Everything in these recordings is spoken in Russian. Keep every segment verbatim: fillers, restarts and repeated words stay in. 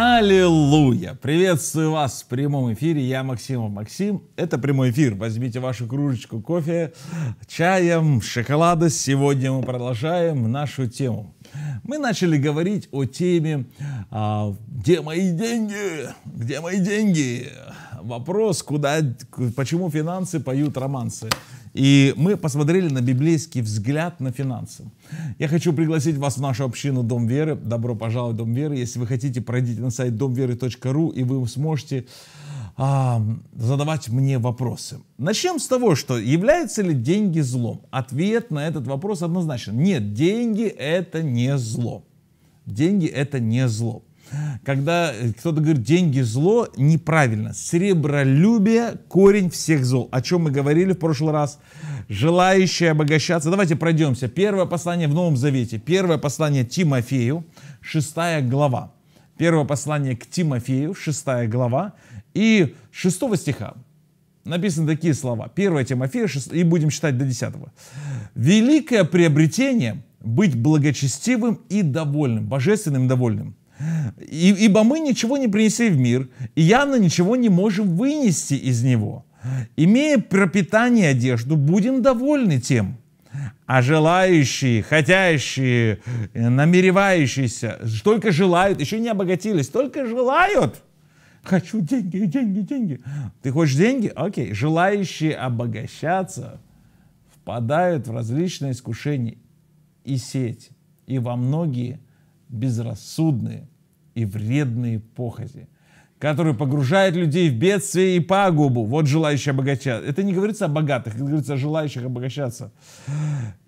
Аллилуйя! Приветствую вас в прямом эфире, я Максимов Максим. Это прямой эфир, возьмите вашу кружечку кофе, чаем, шоколада. Сегодня мы продолжаем нашу тему. Мы начали говорить о теме а, «Где мои деньги? Где мои деньги?» Вопрос, куда, почему финансы поют романсы. И мы посмотрели на библейский взгляд на финансы. Я хочу пригласить вас в нашу общину Дом Веры. Добро пожаловать в Дом Веры. Если вы хотите, пройдите на сайт дом веры точка ру, и вы сможете а, задавать мне вопросы. Начнем с того, что являются ли деньги злом? Ответ на этот вопрос однозначен. Нет, деньги это не зло. Деньги это не зло. Когда кто-то говорит, деньги зло, неправильно. Сребролюбие – корень всех зол. О чем мы говорили в прошлый раз. Желающие обогащаться. Давайте пройдемся. Первое послание в Новом Завете. Первое послание Тимофею, шестая глава. Первое послание к Тимофею, шестая глава. И шестого стиха написаны такие слова. первое Тимофея, шесть, и будем читать до десятого. «Великое приобретение – быть благочестивым и довольным, божественным и довольным». И, ибо мы ничего не принесли в мир, и явно ничего не можем вынести из него. Имея пропитание и одежду, будем довольны тем. А желающие, хотящие, намеревающиеся, только желают, еще не обогатились, только желают. Хочу деньги, деньги, деньги. Ты хочешь деньги? Окей. Желающие обогащаться впадают в различные искушения и сеть, и во многие безрассудные и вредные похоти, которые погружают людей в бедствие и пагубу. Вот желающие обогащаться. Это не говорится о богатых, это говорится о желающих обогащаться.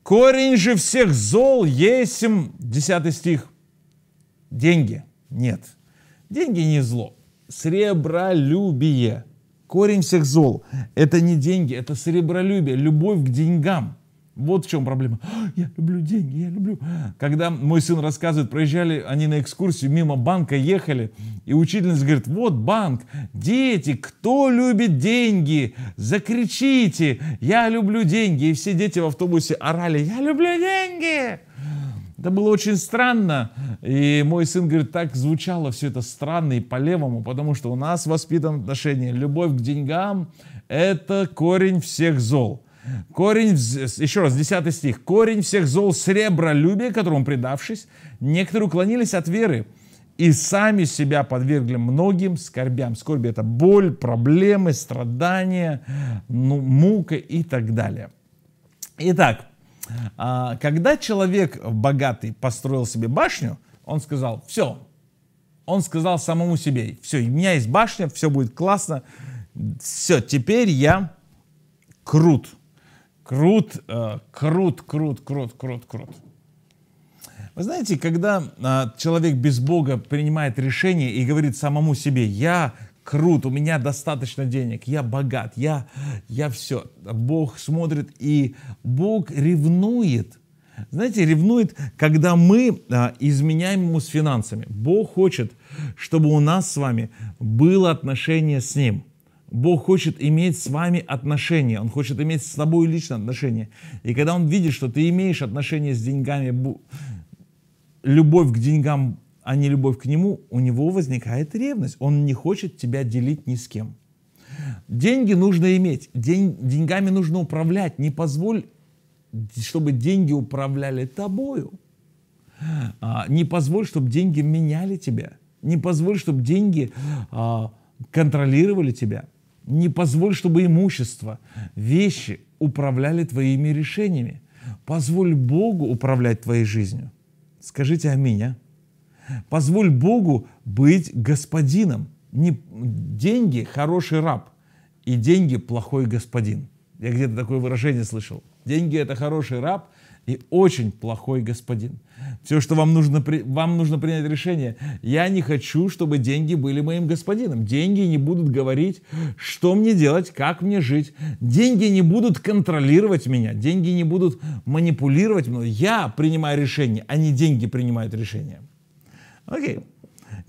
Корень же всех зол есть, десятый стих. Деньги. Нет. Деньги не зло. Сребролюбие. Корень всех зол. Это не деньги, это сребролюбие, любовь к деньгам. Вот в чем проблема. Я люблю деньги, я люблю. Когда мой сын рассказывает, проезжали они на экскурсию, мимо банка ехали, и учительница говорит, вот банк, дети, кто любит деньги, закричите, я люблю деньги. И все дети в автобусе орали, я люблю деньги. Это было очень странно, и мой сын говорит, так звучало все это странно и по-левому, потому что у нас воспитано отношение, любовь к деньгам, это корень всех зол. Корень, еще раз, десятый стих. Корень всех зол сребролюбие, которому предавшись, некоторые уклонились от веры и сами себя подвергли многим скорбям. Скорби это боль, проблемы, страдания, ну, мука и так далее. Итак, когда человек богатый построил себе башню, он сказал, все. Он сказал самому себе, все, у меня есть башня, все будет классно, все, теперь я крут. Крут, э, крут, крут, крут, крут, крут. Вы знаете, когда э, человек без Бога принимает решение и говорит самому себе, я крут, у меня достаточно денег, я богат, я, я все. Бог смотрит и Бог ревнует. Знаете, ревнует, когда мы э, изменяем ему с финансами. Бог хочет, чтобы у нас с вами было отношение с Ним. Бог хочет иметь с вами отношения, Он хочет иметь с тобой личные отношения. И когда Он видит, что ты имеешь отношения с деньгами, любовь к деньгам, а не любовь к Нему, у Него возникает ревность. Он не хочет тебя делить ни с кем. Деньги нужно иметь, день, деньгами нужно управлять. Не позволь, чтобы деньги управляли тобою. Не позволь, чтобы деньги меняли тебя. Не позволь, чтобы деньги контролировали тебя. Не позволь, чтобы имущество, вещи управляли твоими решениями. Позволь Богу управлять твоей жизнью. Скажите аминь. А? Позволь Богу быть господином. Не... Деньги – хороший раб, и деньги – плохой господин. Я где-то такое выражение слышал. Деньги – это хороший раб и очень плохой господин. Все, что вам нужно, вам нужно принять решение. Я не хочу, чтобы деньги были моим господином. Деньги не будут говорить, что мне делать, как мне жить. Деньги не будут контролировать меня. Деньги не будут манипулировать мной. Я принимаю решение, а не деньги принимают решение. Окей.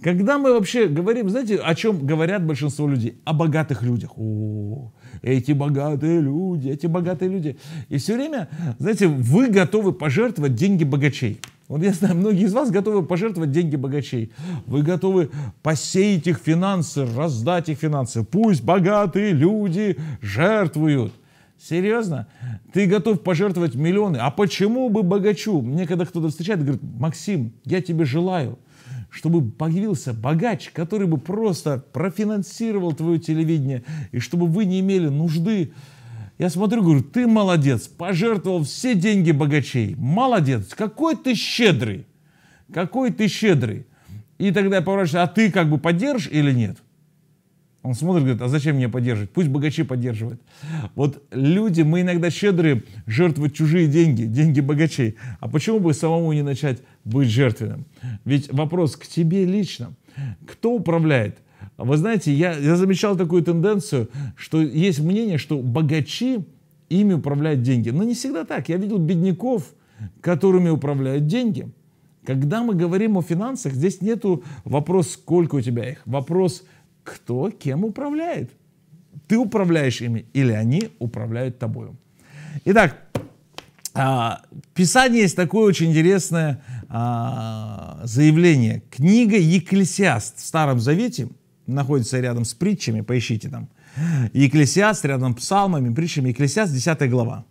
Когда мы вообще говорим, знаете, о чем говорят большинство людей? О богатых людях. О, эти богатые люди, эти богатые люди. И все время, знаете, вы готовы пожертвовать деньги богачей. Вот я знаю, многие из вас готовы пожертвовать деньги богачей. Вы готовы посеять их финансы, раздать их финансы. Пусть богатые люди жертвуют. Серьезно? Ты готов пожертвовать миллионы. А почему бы богачу? Мне когда кто-то встречает, говорит: Максим, я тебе желаю, чтобы появился богач, который бы просто профинансировал твое телевидение, и чтобы вы не имели нужды. Я смотрю, говорю: ты молодец, пожертвовал все деньги богачей. Молодец, какой ты щедрый, какой ты щедрый. И тогда я поворачиваюсь: а ты как бы поддержишь или нет? Он смотрит, говорит: а зачем мне поддерживать? Пусть богачи поддерживают. Вот люди, мы иногда щедрые, жертвуют чужие деньги, деньги богачей. А почему бы самому не начать быть жертвенным? Ведь вопрос к тебе лично. Кто управляет? Вы знаете, я, я замечал такую тенденцию, что есть мнение, что богачи, ими управляют деньги. Но не всегда так. Я видел бедняков, которыми управляют деньги. Когда мы говорим о финансах, здесь нету вопроса, сколько у тебя их. Вопрос: кто кем управляет? Ты управляешь ими или они управляют тобою? Итак, Писание есть такое очень интересное заявление. Книга Екклесиаст в Старом Завете находится рядом с притчами, поищите там. Екклесиаст рядом с псалмами, притчами. Екклесиаст, десятая глава.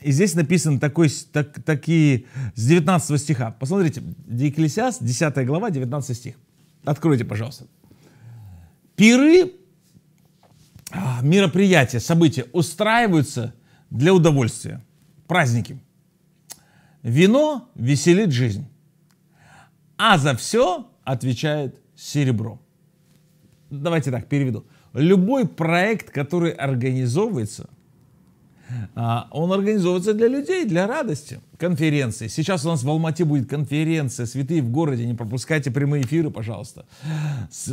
И здесь написано такой, так, такие, с девятнадцатого стиха. Посмотрите, Екклесиаст, десятая глава, девятнадцатый стих. Откройте, пожалуйста. Пиры, мероприятия, события устраиваются для удовольствия, праздники. Вино веселит жизнь, а за все отвечает серебро. Давайте так, переведу. Любой проект, который организовывается, он организовывается для людей, для радости. Конференции. Сейчас у нас в Алматы будет конференция «Святые в городе». Не пропускайте прямые эфиры, пожалуйста.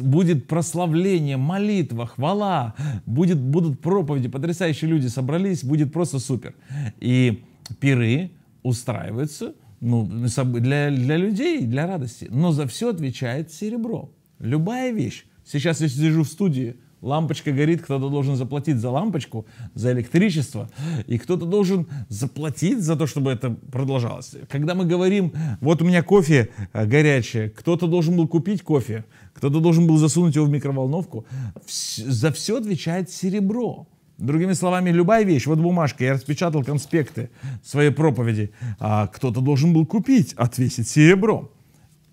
Будет прославление, молитва, хвала. Будет, будут проповеди. Потрясающие люди собрались. Будет просто супер. И пиры устраиваются ну, для, для людей, для радости. Но за все отвечает серебро. Любая вещь. Сейчас я сижу в студии. Лампочка горит, кто-то должен заплатить за лампочку, за электричество, и кто-то должен заплатить за то, чтобы это продолжалось. Когда мы говорим: вот у меня кофе горячее, кто-то должен был купить кофе, кто-то должен был засунуть его в микроволновку, за все отвечает серебро. Другими словами, любая вещь, вот бумажка, я распечатал конспекты своей проповеди, а кто-то должен был купить, отвесить серебро.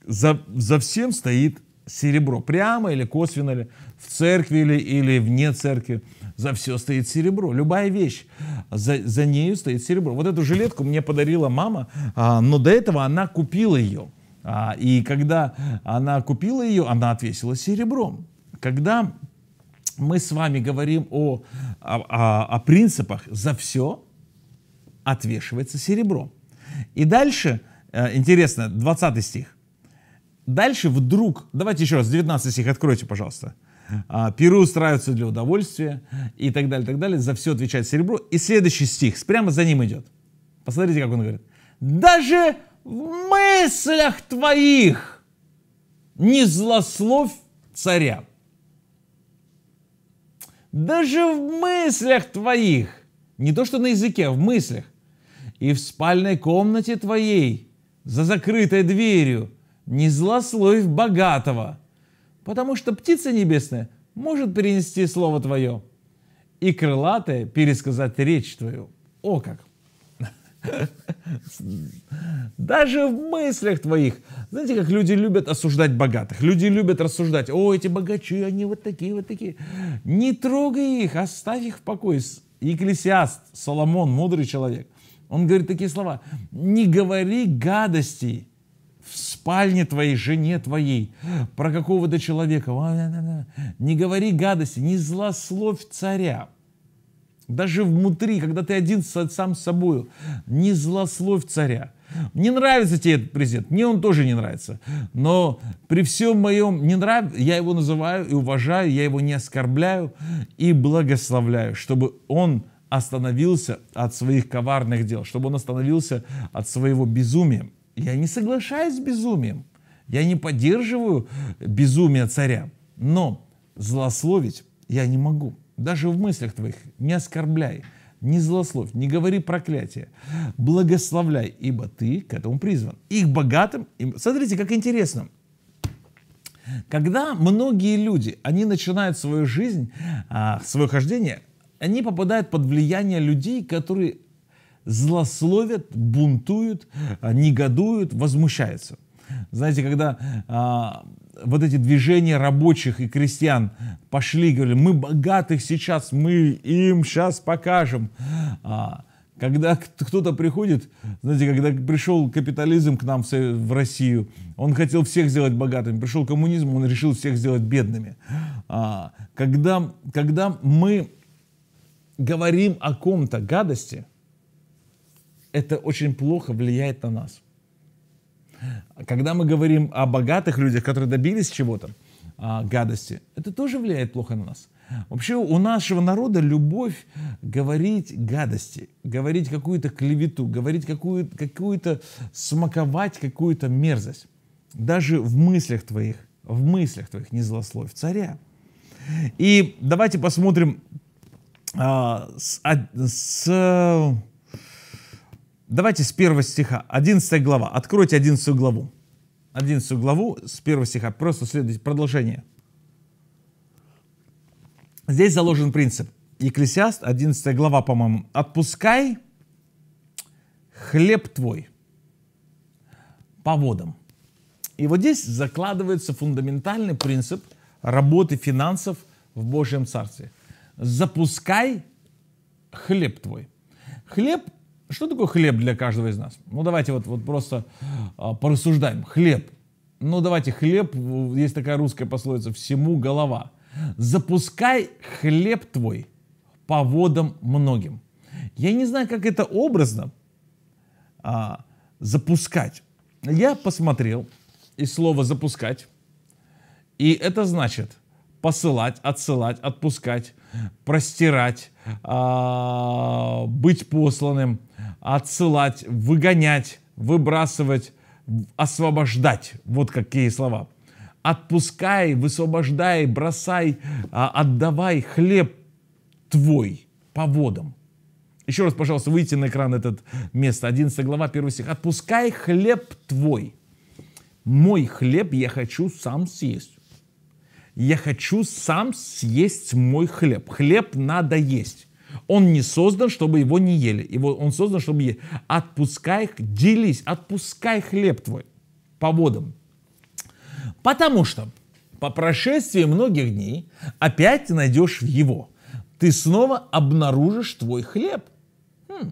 За, за всем стоит серебро, прямо или косвенно, или в церкви, или, или вне церкви, за все стоит серебро. Любая вещь, за, за нею стоит серебро. Вот эту жилетку мне подарила мама, а, но до этого она купила ее. А, и когда она купила ее, она отвесила серебром. Когда мы с вами говорим о, о, о, о принципах, за все отвешивается серебро. И дальше, интересно, двадцатый стих. Дальше вдруг, давайте еще раз, девятнадцатый стих, откройте, пожалуйста. Пиры устраиваются для удовольствия и так далее, так далее. За все отвечает серебро. И следующий стих, прямо за ним идет. Посмотрите, как он говорит. Даже в мыслях твоих не злословь царя. Даже в мыслях твоих, не то что на языке, а в мыслях. И в спальной комнате твоей, за закрытой дверью, не злословь богатого, потому что птица небесная может перенести слово твое, и крылатая пересказать речь твою. О как! Даже в мыслях твоих. Знаете, как люди любят осуждать богатых. Люди любят рассуждать: о, эти богачи, они вот такие, вот такие. Не трогай их, оставь их в покое. Екклесиаст, Соломон, мудрый человек, он говорит такие слова: не говори гадостей в спальне твоей, жене твоей, про какого-то человека. Не говори гадости, не злословь царя. Даже внутри, когда ты один сам с собой, не злословь царя. Не нравится тебе этот президент, мне он тоже не нравится. Но при всем моем не нрав... я его называю и уважаю, я его не оскорбляю и благословляю, чтобы он остановился от своих коварных дел, чтобы он остановился от своего безумия. Я не соглашаюсь с безумием, я не поддерживаю безумие царя, но злословить я не могу. Даже в мыслях твоих не оскорбляй, не злословь, не говори проклятие, благословляй, ибо ты к этому призван. Их богатым... Им... Смотрите, как интересно. Когда многие люди, они начинают свою жизнь, свое хождение, они попадают под влияние людей, которые злословят, бунтуют, негодуют, возмущаются. Знаете, когда... вот эти движения рабочих и крестьян пошли, говорили, мы богатых сейчас, мы им сейчас покажем. А когда кто-то приходит, знаете, когда пришел капитализм к нам в Россию, он хотел всех сделать богатыми, пришел коммунизм, он решил всех сделать бедными. А когда, когда мы говорим о ком-то гадости, это очень плохо влияет на нас. Когда мы говорим о богатых людях, которые добились чего-то, гадости, это тоже влияет плохо на нас. Вообще у нашего народа любовь говорить гадости, говорить какую-то клевету, говорить какую-то, какую-то смаковать какую-то мерзость. Даже в мыслях твоих, в мыслях твоих не злословь царя. И давайте посмотрим а, с... А, с Давайте с первого стиха, одиннадцатая глава. Откройте одиннадцатую главу. одиннадцатую главу с первого стиха. Просто следуйте продолжение. Здесь заложен принцип. Екклесиаст, одиннадцатая глава, по-моему. Отпускай хлеб твой по водам. И вот здесь закладывается фундаментальный принцип работы финансов в Божьем Царстве. Запускай хлеб твой. Хлеб. Что такое хлеб для каждого из нас? Ну, давайте вот, вот просто а, порассуждаем. Хлеб. Ну, давайте хлеб. Есть такая русская пословица «всему голова». Запускай хлеб твой по водам многим. Я не знаю, как это образно а, запускать. Я посмотрел и слово «запускать». И это значит посылать, отсылать, отпускать, простирать, а, быть посланным, отсылать, выгонять, выбрасывать, освобождать. Вот какие слова. Отпускай, высвобождай, бросай, отдавай хлеб твой по водам. Еще раз, пожалуйста, выйдите на экран это место. одиннадцатая глава, первый стих. Отпускай хлеб твой. Мой хлеб я хочу сам съесть. Я хочу сам съесть мой хлеб. Хлеб надо есть. Он не создан, чтобы его не ели. Его, он создан, чтобы есть. Отпускай, делись, отпускай хлеб твой по водам. Потому что по прошествии многих дней опять ты найдешь его. Ты снова обнаружишь твой хлеб. Хм.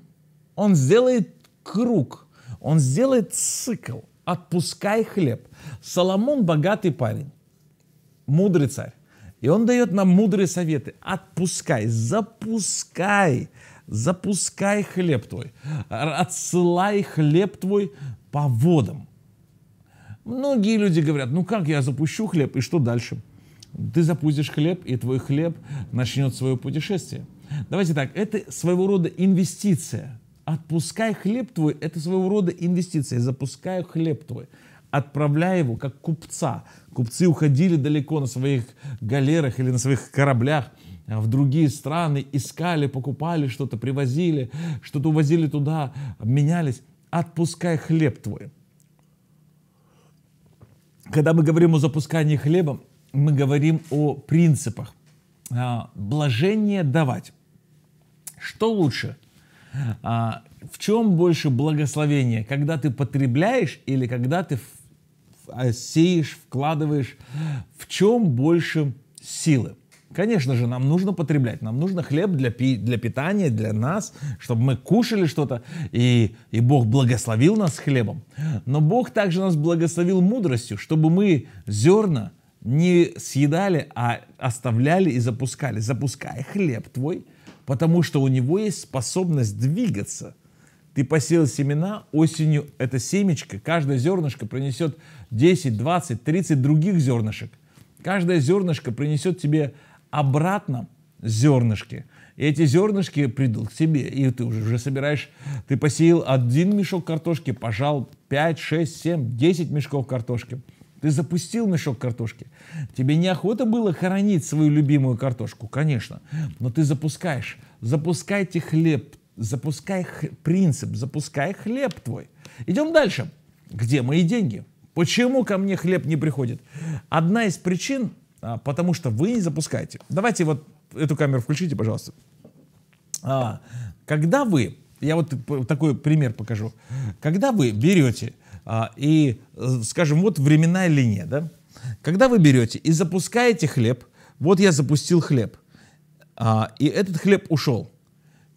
Он сделает круг, он сделает цикл. Отпускай хлеб. Соломон богатый парень, мудрый царь. И он дает нам мудрые советы. Отпускай, запускай, запускай хлеб твой. Отсылай хлеб твой по водам. Многие люди говорят, ну как я запущу хлеб и что дальше? Ты запустишь хлеб, и твой хлеб начнет свое путешествие. Давайте так, это своего рода инвестиция. Отпускай хлеб твой, это своего рода инвестиция. Запускай хлеб твой. Отправляя его, как купца. Купцы уходили далеко на своих галерах или на своих кораблях в другие страны, искали, покупали что-то, привозили, что-то увозили туда, менялись. Отпускай хлеб твой. Когда мы говорим о запускании хлеба, мы говорим о принципах. Блажение давать. Что лучше? В чем больше благословение? Когда ты потребляешь или когда ты сеешь, вкладываешь, в чем больше силы? Конечно же, нам нужно потреблять, нам нужно хлеб для, пи для питания, для нас, чтобы мы кушали что-то, и, и Бог благословил нас хлебом. Но Бог также нас благословил мудростью, чтобы мы зерна не съедали, а оставляли и запускали. Запускай хлеб твой, потому что у него есть способность двигаться. Ты посеял семена, осенью это семечко, каждое зернышко принесет десять, двадцать, тридцать других зернышек. Каждое зернышко принесет тебе обратно зернышки. И эти зернышки придут к тебе, и ты уже, уже собираешь, ты посеял один мешок картошки, пожал пять, шесть, семь, десять мешков картошки. Ты запустил мешок картошки. Тебе неохота было хоронить свою любимую картошку, конечно. Но ты запускаешь. Запускайте хлеб. Запускай х... принцип. Запускай хлеб твой. Идем дальше. Где мои деньги? Почему ко мне хлеб не приходит? Одна из причин, а, потому что вы не запускаете. Давайте вот эту камеру включите, пожалуйста. А, когда вы, я вот такой пример покажу. Когда вы берете а, и, скажем, вот временная линия, да? Когда вы берете и запускаете хлеб, вот я запустил хлеб, а, и этот хлеб ушел.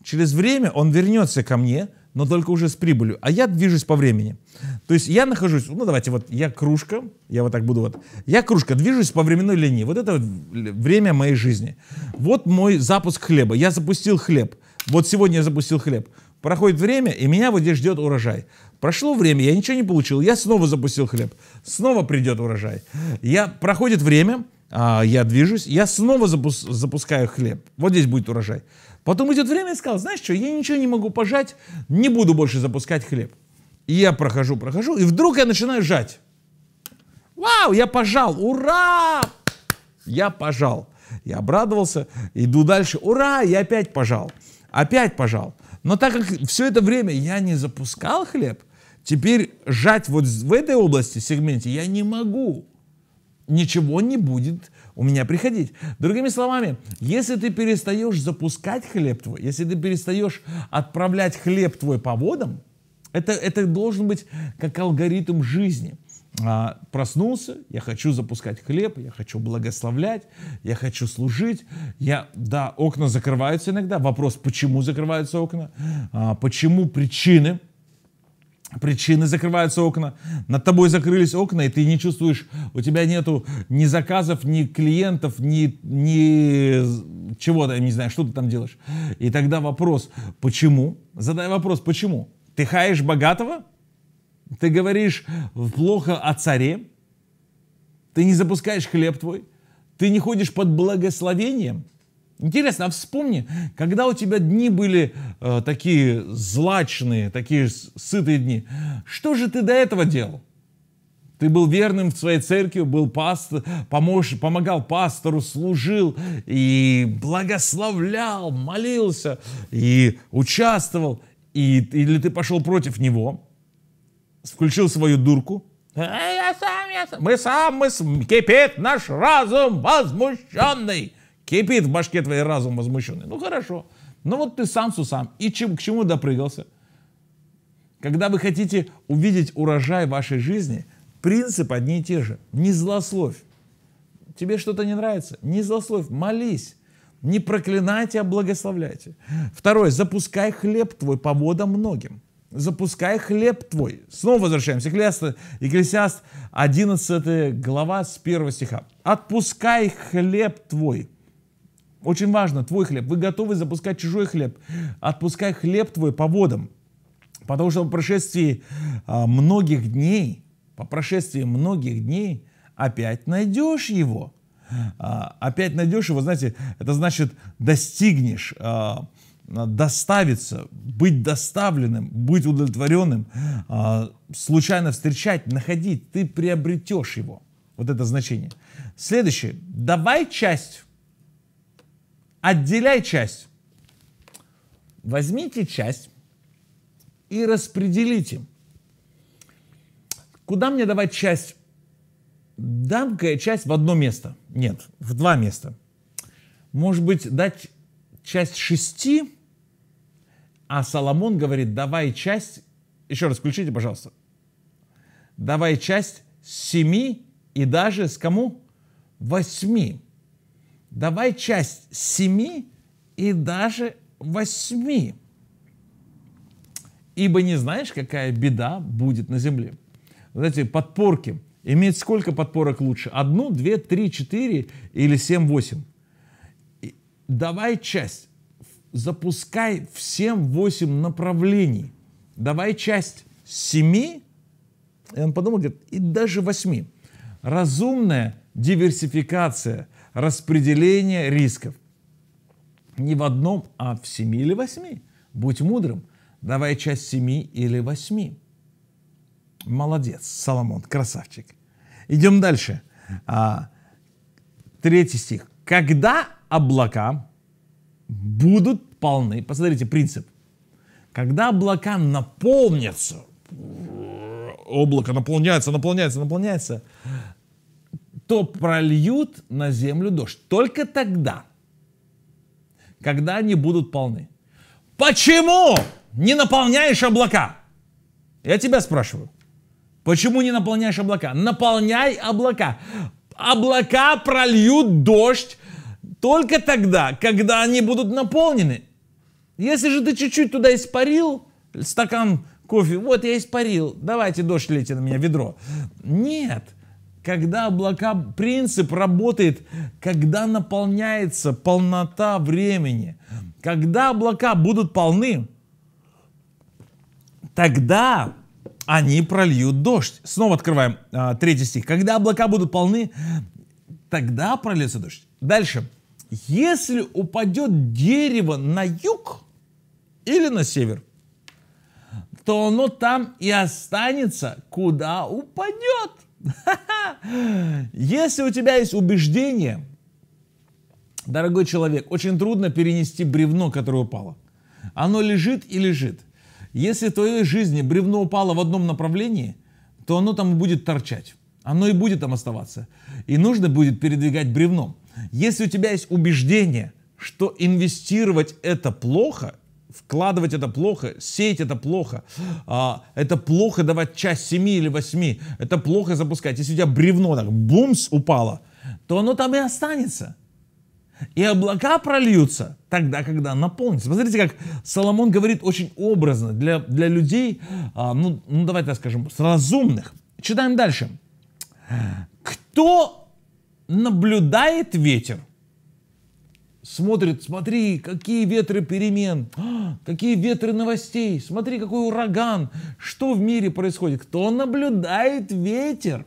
Через время он вернется ко мне, но только уже с прибылью, а я движусь по времени. То есть я нахожусь, ну давайте вот я кружка, я вот так буду вот, я кружка, движусь по временной линии, вот это вот время моей жизни. Вот мой запуск хлеба, я запустил хлеб, вот сегодня я запустил хлеб, проходит время, и меня вот здесь ждет урожай. Прошло время, я ничего не получил, я снова запустил хлеб, снова придет урожай. Я, проходит время, я движусь, я снова запу- запускаю хлеб, вот здесь будет урожай. Потом идет время, и сказал, знаешь что, я ничего не могу пожать, не буду больше запускать хлеб. И я прохожу, прохожу, и вдруг я начинаю жать. Вау, я пожал, ура! Я пожал. Я обрадовался, иду дальше, ура, я опять пожал. Опять пожал. Но так как все это время я не запускал хлеб, теперь жать вот в этой области, сегменте, я не могу. Ничего не будет у меня приходить. Другими словами, если ты перестаешь запускать хлеб твой, если ты перестаешь отправлять хлеб твой по водам, это, это должен быть как алгоритм жизни. А, проснулся, я хочу запускать хлеб, я хочу благословлять, я хочу служить. Я, да, окна закрываются иногда. Вопрос, почему закрываются окна? А, почему причины? Причины закрываются окна, над тобой закрылись окна, и ты не чувствуешь, у тебя нету ни заказов, ни клиентов, ни, ни чего-то, не знаю, что ты там делаешь. И тогда вопрос, почему? Задай вопрос, почему? Ты хаешь богатого? Ты говоришь плохо о царе? Ты не запускаешь хлеб твой? Ты не ходишь под благословением? Интересно, а вспомни, когда у тебя дни были э, такие злачные, такие сытые дни, что же ты до этого делал? Ты был верным в своей церкви, был пастор, помож, помогал пастору, служил и благословлял, молился и участвовал. И, или ты пошел против него, включил свою дурку. Я сам, я сам. Мы сам, мы сам, кипит наш разум возмущенный. Кипит в башке твоей разум возмущенный. Ну хорошо. Но вот ты сам сусам. И чем, к чему допрыгался? Когда вы хотите увидеть урожай вашей жизни, принципы одни и те же. Не злословь. Тебе что-то не нравится? Не злословь. Молись. Не проклинайте, а благословляйте. Второе. Запускай хлеб твой по водам многим. Запускай хлеб твой. Снова возвращаемся. Екклесиаст одиннадцатая глава с первого стиха. Отпускай хлеб твой. Очень важно, твой хлеб. Вы готовы запускать чужой хлеб. Отпускай хлеб твой по водам. Потому что по прошествии а, многих дней, по прошествии многих дней, опять найдешь его. А, опять найдешь его, знаете, это значит достигнешь, а, доставиться, быть доставленным, быть удовлетворенным, а, случайно встречать, находить. Ты приобретешь его. Вот это значение. Следующее. Давай часть... Отделяй часть. Возьмите часть и распределите. Куда мне давать часть? Дам-ка я часть в одно место. Нет, в два места. Может быть, дать часть шести, а Соломон говорит, давай часть, еще раз включите, пожалуйста, давай часть семи и даже с кому? Восьми. Давай часть семи и даже восьми. Ибо не знаешь, какая беда будет на земле. Знаете, подпорки. Иметь сколько подпорок лучше? Одну, две, три, четыре или семь, восемь. И давай часть. Запускай в семь-восемь направлений. Давай часть семи. И он подумал, говорит, и даже восьми. Разумная диверсификация. Распределение рисков. Не в одном, а в семи или восьми. Будь мудрым. Давай часть семи или восьми. Молодец, Соломон, красавчик. Идем дальше. Третий стих. Когда облака будут полны, посмотрите принцип. Когда облака наполнятся, облако наполняется, наполняется, наполняется, то прольют на землю дождь. Только тогда, когда они будут полны. Почему не наполняешь облака? Я тебя спрашиваю. Почему не наполняешь облака? Наполняй облака. Облака прольют дождь только тогда, когда они будут наполнены. Если же ты чуть-чуть туда испарил, стакан кофе, вот я испарил, давайте дождь лейте на меня ведро. Нет. Когда облака, принцип работает, когда наполняется полнота времени. Когда облака будут полны, тогда они прольют дождь. Снова открываем а, третий стих. Когда облака будут полны, тогда прольется дождь. Дальше. Если упадет дерево на юг или на север, то оно там и останется, куда упадет. Если у тебя есть убеждение, дорогой человек, очень трудно перенести бревно, которое упало. Оно лежит и лежит. Если в твоей жизни бревно упало в одном направлении, то оно там будет торчать. Оно и будет там оставаться. И нужно будет передвигать бревном. Если у тебя есть убеждение, что инвестировать это плохо, вкладывать это плохо, сеять это плохо, это плохо давать часть семи или восьми, это плохо запускать. Если у тебя бревно так бумс упало, то оно там и останется. И облака прольются тогда, когда наполнится. Смотрите, как Соломон говорит очень образно для, для людей, ну, ну давайте так скажем, разумных. Читаем дальше. Кто наблюдает ветер? Смотрит, смотри, какие ветры перемен, какие ветры новостей, смотри, какой ураган, что в мире происходит. Кто наблюдает ветер,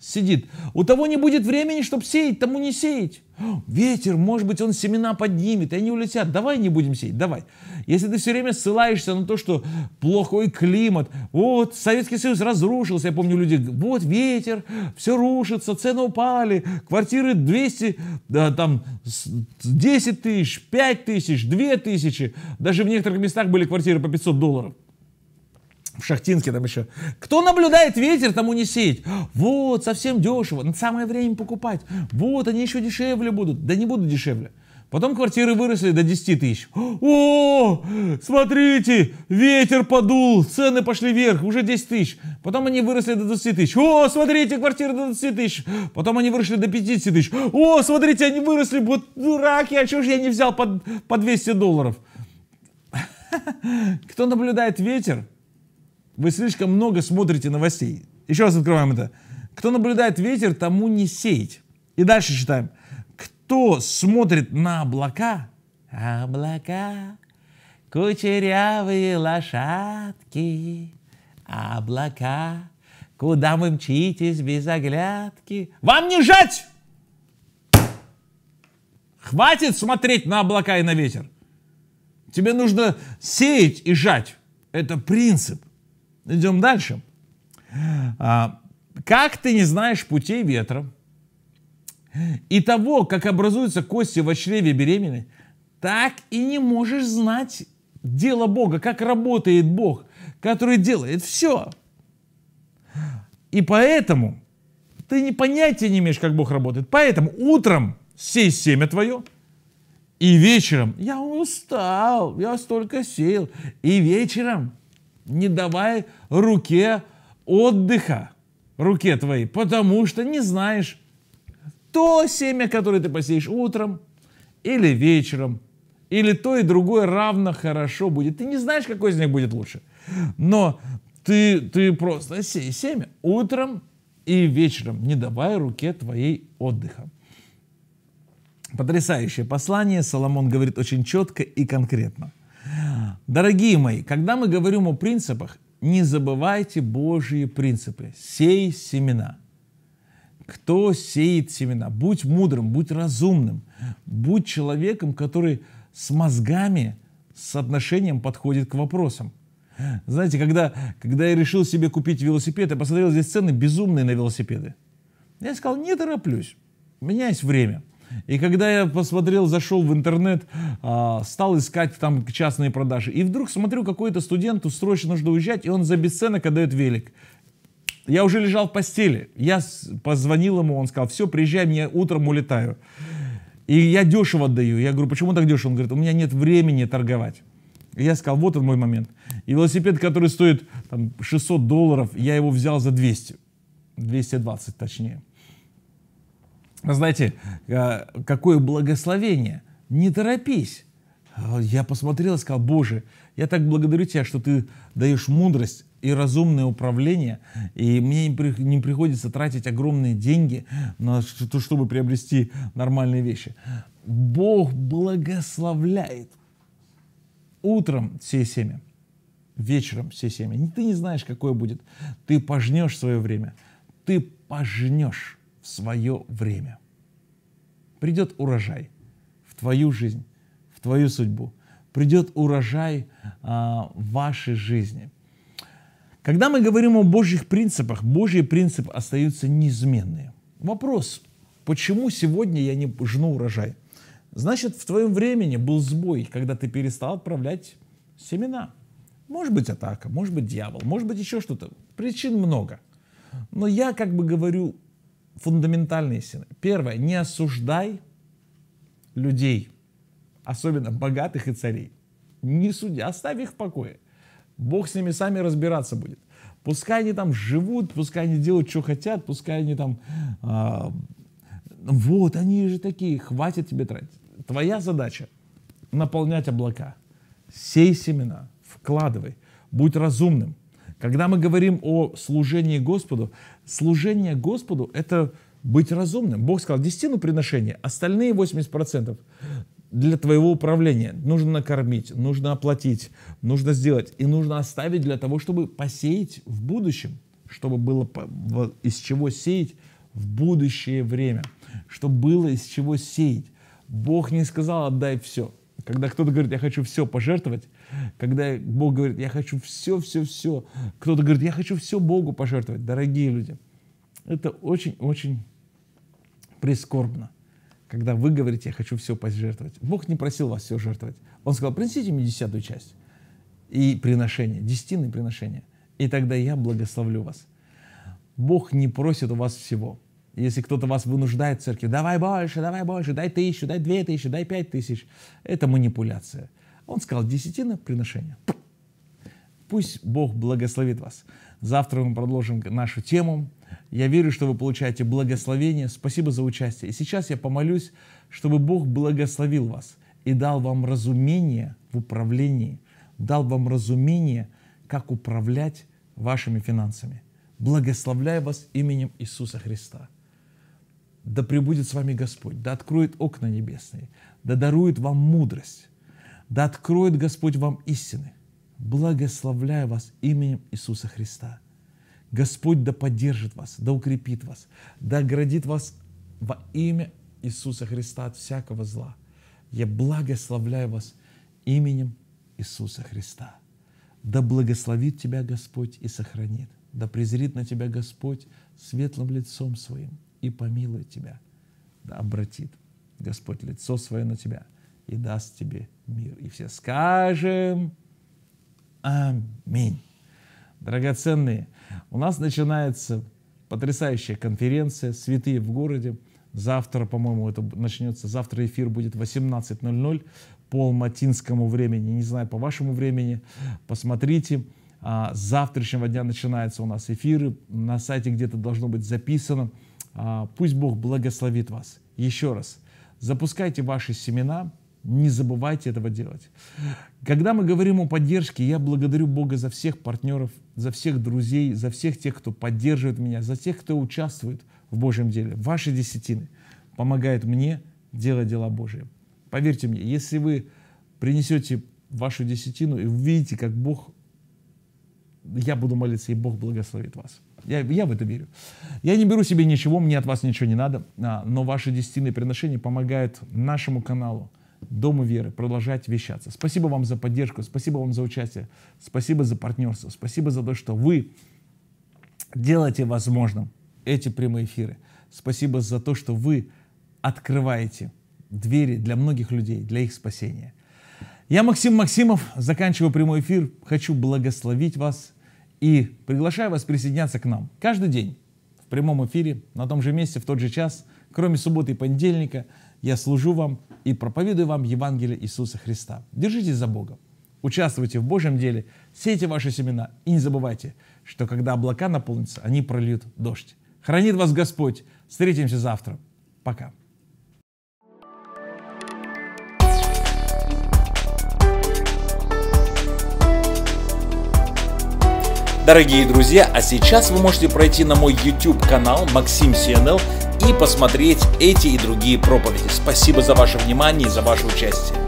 сидит. У того не будет времени, чтобы сеять, тому не сеять. Ветер, может быть, он семена поднимет, и они улетят. Давай не будем сеять, давай. Если ты все время ссылаешься на то, что плохой климат, вот, Советский Союз разрушился, я помню, люди, вот, ветер, все рушится, цены упали, квартиры двести, да, там, десять тысяч, пять тысяч, две тысячи, даже в некоторых местах были квартиры по пятьсот долларов. В Шахтинске там еще. Кто наблюдает ветер, тому не сеять. Вот, совсем дешево. Самое время покупать. Вот, они еще дешевле будут. Да не будут дешевле. Потом квартиры выросли до десяти тысяч. О, смотрите, ветер подул, цены пошли вверх, уже десять тысяч. Потом они выросли до двадцати тысяч. О, смотрите, квартиры до двадцати тысяч. Потом они выросли до пятидесяти тысяч. О, смотрите, они выросли. Вот дурак, я, чего же я не взял под, по двести долларов. Кто наблюдает ветер, вы слишком много смотрите новостей. Еще раз открываем это. Кто наблюдает ветер, тому не сеять. И дальше читаем. Кто смотрит на облака? Облака, кучерявые лошадки. Облака, куда вы мчитесь без оглядки? Вам не жать! Хватит смотреть на облака и на ветер. Тебе нужно сеять и жать. Это принцип. Идем дальше. А, как ты не знаешь путей ветра и того, как образуются кости во чреве беременной, так и не можешь знать дело Бога, как работает Бог, который делает все. И поэтому ты ни понятия не имеешь, как Бог работает. Поэтому утром сей семя твое, и вечером я устал, я столько сеял, и вечером не давай руке отдыха, руке твоей, потому что не знаешь то семя, которое ты посеешь утром или вечером, или то и другое равно хорошо будет. Ты не знаешь, какой из них будет лучше, но ты, ты просто сей семя утром и вечером, не давай руке твоей отдыха. Потрясающее послание, Соломон говорит очень четко и конкретно. Дорогие мои, когда мы говорим о принципах, не забывайте Божьи принципы. Сей семена. Кто сеет семена? Будь мудрым, будь разумным, будь человеком, который с мозгами, с отношением подходит к вопросам. Знаете, когда, когда я решил себе купить велосипед, я посмотрел здесь цены безумные на велосипеды. Я сказал, не тороплюсь, у меня есть время. И когда я посмотрел, зашел в интернет, стал искать там частные продажи, и вдруг смотрю, какой-то студенту срочно нужно уезжать, и он за бесценок отдает велик. Я уже лежал в постели, я позвонил ему, он сказал, все, приезжай, я утром улетаю. И я дешево отдаю. Я говорю, почему так дешево? Он говорит, у меня нет времени торговать. И я сказал, вот он мой момент. И велосипед, который стоит там, шестьсот долларов, я его взял за двести. двести двадцать точнее. Знаете, какое благословение. Не торопись. Я посмотрел и сказал, Боже, я так благодарю Тебя, что Ты даешь мудрость и разумное управление, и мне не приходится тратить огромные деньги на то, чтобы приобрести нормальные вещи. Бог благословляет. Утром все семя, вечером все семя. Ты не знаешь, какое будет. Ты пожнешь свое время. Ты пожнешь в свое время. Придет урожай в твою жизнь, в твою судьбу. Придет урожай а, вашей жизни. Когда мы говорим о Божьих принципах, Божьи принципы остаются неизменные. Вопрос, почему сегодня я не жну урожай? Значит, в твоем времени был сбой, когда ты перестал отправлять семена. Может быть, атака, может быть, дьявол, может быть, еще что-то. Причин много. Но я как бы говорю фундаментальные истины. Первое, не осуждай людей, особенно богатых и царей. Не суди, оставь их в покое. Бог с ними сами разбираться будет. Пускай они там живут, пускай они делают, что хотят, пускай они там... А, вот, они же такие, хватит тебе тратить. Твоя задача — наполнять облака. Сей семена, вкладывай, будь разумным. Когда мы говорим о служении Господу, служение Господу — это быть разумным. Бог сказал, десятину приношения, остальные восемьдесят процентов для твоего управления нужно накормить, нужно оплатить, нужно сделать и нужно оставить для того, чтобы посеять в будущем, чтобы было из чего сеять в будущее время, чтобы было из чего сеять. Бог не сказал, отдай все. Когда кто-то говорит, я хочу все пожертвовать, когда Бог говорит, я хочу все, все, все, кто-то говорит, я хочу все Богу пожертвовать, дорогие люди, это очень-очень прискорбно. Когда вы говорите, я хочу все пожертвовать. Бог не просил вас все жертвовать. Он сказал, принесите мне десятую часть и приношение, десятины приношения, и тогда я благословлю вас. Бог не просит у вас всего. Если кто-то вас вынуждает в церкви, давай больше, давай больше, дай тысячу, дай две тысячи, дай пять тысяч. Это манипуляция. Он сказал, десятина приношения. Пусть Бог благословит вас. Завтра мы продолжим нашу тему. Я верю, что вы получаете благословение. Спасибо за участие. И сейчас я помолюсь, чтобы Бог благословил вас и дал вам разумение в управлении, дал вам разумение, как управлять вашими финансами. Благословляю вас именем Иисуса Христа. Да пребудет с вами Господь, да откроет окна небесные, да дарует вам мудрость, да откроет Господь вам истины. Благословляю вас именем Иисуса Христа. Господь да поддержит вас, да укрепит вас, да оградит вас во имя Иисуса Христа от всякого зла. Я благословляю вас именем Иисуса Христа. Да благословит тебя Господь и сохранит, да презрит на тебя Господь светлым лицом своим и помилует тебя, да обратит Господь лицо свое на тебя и даст тебе мир. И все скажем аминь. Драгоценные, у нас начинается потрясающая конференция «Святые в городе». Завтра, по-моему, это начнется. Завтра эфир будет в восемнадцать ноль ноль по алматинскому времени. Не знаю, по вашему времени. Посмотрите. С завтрашнего дня начинаются у нас эфиры. На сайте где-то должно быть записано. Пусть Бог благословит вас. Еще раз, запускайте ваши семена. Не забывайте этого делать. Когда мы говорим о поддержке, я благодарю Бога за всех партнеров, за всех друзей, за всех тех, кто поддерживает меня, за тех, кто участвует в Божьем деле. Ваши десятины помогают мне делать дела Божьи. Поверьте мне, если вы принесете вашу десятину и увидите, как Бог, я буду молиться, и Бог благословит вас. Я, я в это верю. Я не беру себе ничего, мне от вас ничего не надо, но ваши десятины приношения помогают нашему каналу Дому Веры продолжать вещаться. Спасибо вам за поддержку, спасибо вам за участие, спасибо за партнерство, спасибо за то, что вы делаете возможным эти прямые эфиры. Спасибо за то, что вы открываете двери для многих людей, для их спасения. Я, Максим Максимов, заканчиваю прямой эфир. Хочу благословить вас и приглашаю вас присоединяться к нам каждый день в прямом эфире, на том же месте, в тот же час, кроме субботы и понедельника. Я служу вам и проповедую вам Евангелие Иисуса Христа. Держитесь за Бога, участвуйте в Божьем деле, сейте ваши семена и не забывайте, что когда облака наполнятся, они прольют дождь. Хранит вас Господь. Встретимся завтра. Пока. Дорогие друзья, а сейчас вы можете пройти на мой YouTube-канал MaximCNL и посмотреть эти и другие проповеди. Спасибо за ваше внимание и за ваше участие.